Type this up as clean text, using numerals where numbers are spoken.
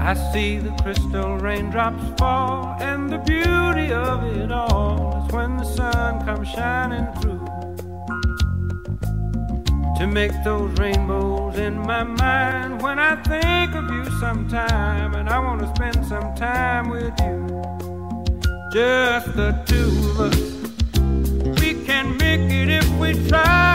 I see the crystal raindrops fall, and the beauty of it all is when the sun comes shining through, to make those rainbows in my mind. When I think of you sometime, and I want to spend some time with you, just the two of us. We can make it if we try.